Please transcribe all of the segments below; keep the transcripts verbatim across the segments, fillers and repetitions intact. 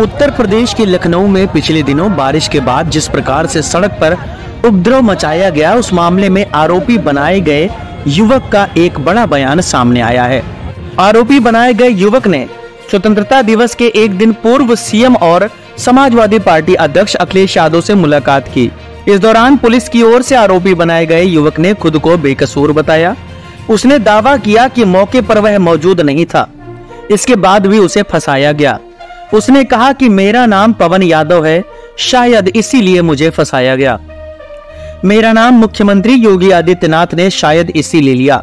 उत्तर प्रदेश के लखनऊ में पिछले दिनों बारिश के बाद जिस प्रकार से सड़क पर उपद्रव मचाया गया, उस मामले में आरोपी बनाए गए युवक का एक बड़ा बयान सामने आया है। आरोपी बनाए गए युवक ने स्वतंत्रता दिवस के एक दिन पूर्व सीएम और समाजवादी पार्टी अध्यक्ष अखिलेश यादव से मुलाकात की। इस दौरान पुलिस की ओर से आरोपी बनाए गए युवक ने खुद को बेकसूर बताया। उसने दावा किया कि मौके पर वह मौजूद नहीं था। इसके बाद भी उसे फंसाया गया। उसने कहा कि मेरा नाम पवन यादव है, शायद इसीलिए मुझे फंसाया गया। मेरा नाम मुख्यमंत्री योगी आदित्यनाथ ने शायद इसीलिए लिया।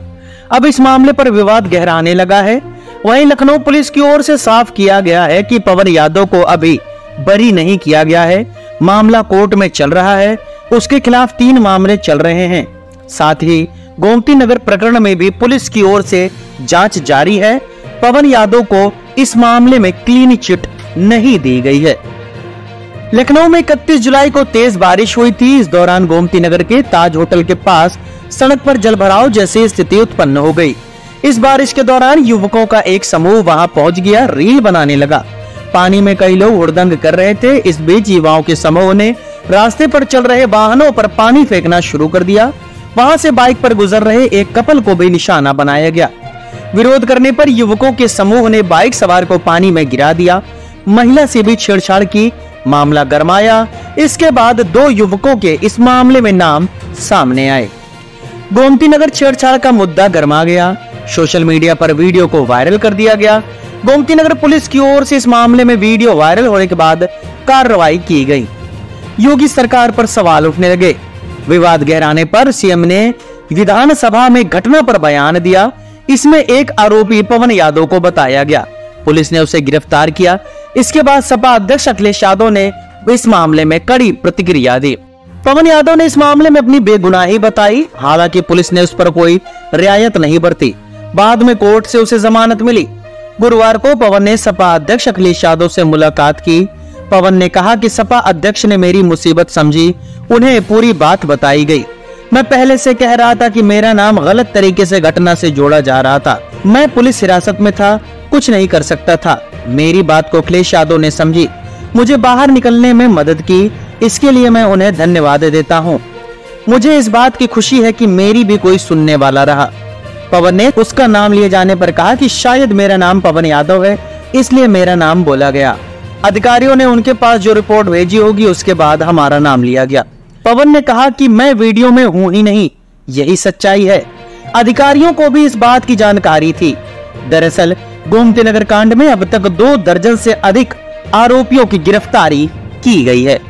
अब इस मामले पर विवाद गहराने लगा है। वहीं लखनऊ पुलिस की ओर से साफ किया गया है कि पवन यादव को अभी बरी नहीं किया गया है। मामला कोर्ट में चल रहा है। उसके खिलाफ तीन मामले चल रहे हैं। साथ ही गोमती नगर प्रकरण में भी पुलिस की ओर से जांच जारी है। पवन यादव को इस मामले में क्लीन चिट नहीं दी गई है। लखनऊ में इकतीस जुलाई को तेज बारिश हुई थी। इस दौरान गोमती नगर के ताज होटल के पास सड़क पर जलभराव जैसी स्थिति उत्पन्न हो गई। इस बारिश के दौरान युवकों का एक समूह वहां पहुंच गया, रील बनाने लगा। पानी में कई लोग हुड़दंग कर रहे थे। इस बीच युवाओं के समूह ने रास्ते पर चल रहे वाहनों पर पानी फेंकना शुरू कर दिया। वहां से बाइक पर गुजर रहे एक कपल को भी निशाना बनाया गया। विरोध करने पर युवकों के समूह ने बाइक सवार को पानी में गिरा दिया। महिला से भी छेड़छाड़ की, मामला गरमाया। इसके बाद दो युवकों के इस मामले में नाम सामने आए। गोमती नगर छेड़छाड़ का मुद्दा गरमा गया। सोशल मीडिया पर वीडियो को वायरल कर दिया गया। गोमती नगर पुलिस की ओर से इस मामले में वीडियो वायरल होने के बाद कार्रवाई की गई। योगी सरकार पर सवाल उठने लगे। विवाद गहराने पर सीएम ने विधानसभा में घटना पर बयान दिया। इसमें एक आरोपी पवन यादव को बताया गया। पुलिस ने उसे गिरफ्तार किया। इसके बाद सपा अध्यक्ष अखिलेश यादव ने इस मामले में कड़ी प्रतिक्रिया दी। पवन यादव ने इस मामले में अपनी बेगुनाही बताई। हालांकि पुलिस ने उस पर कोई रियायत नहीं बरती। बाद में कोर्ट से उसे जमानत मिली। गुरुवार को पवन ने सपा अध्यक्ष अखिलेश यादव से मुलाकात की। पवन ने कहा कि सपा अध्यक्ष ने मेरी मुसीबत समझी, उन्हें पूरी बात बताई गई। मैं पहले से कह रहा था कि मेरा नाम गलत तरीके से घटना से जोड़ा जा रहा था। मैं पुलिस हिरासत में था, कुछ नहीं कर सकता था। मेरी बात को अखिलेश यादव ने समझी, मुझे बाहर निकलने में मदद की। इसके लिए मैं उन्हें धन्यवाद देता हूँ। मुझे इस बात की खुशी है कि मेरी भी कोई सुनने वाला रहा। पवन ने उसका नाम लिए जाने पर कहा कि शायद मेरा नाम पवन यादव है, इसलिए मेरा नाम बोला गया। अधिकारियों ने उनके पास जो रिपोर्ट भेजी होगी, उसके बाद हमारा नाम लिया गया। पवन ने कहा कि मैं वीडियो में हूँ ही नहीं, यही सच्चाई है। अधिकारियों को भी इस बात की जानकारी थी। दरअसल गोमती नगर कांड में अब तक दो दर्जन से अधिक आरोपियों की गिरफ्तारी की गई है।